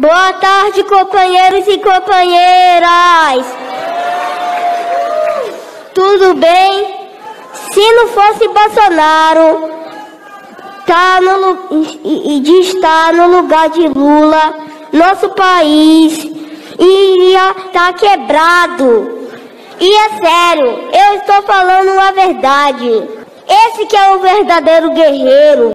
Boa tarde, companheiros e companheiras. Tudo bem? Se não fosse Bolsonaro estar no lugar de Lula, nosso país ia estar quebrado. E é sério, eu estou falando a verdade. Esse que é o verdadeiro guerreiro.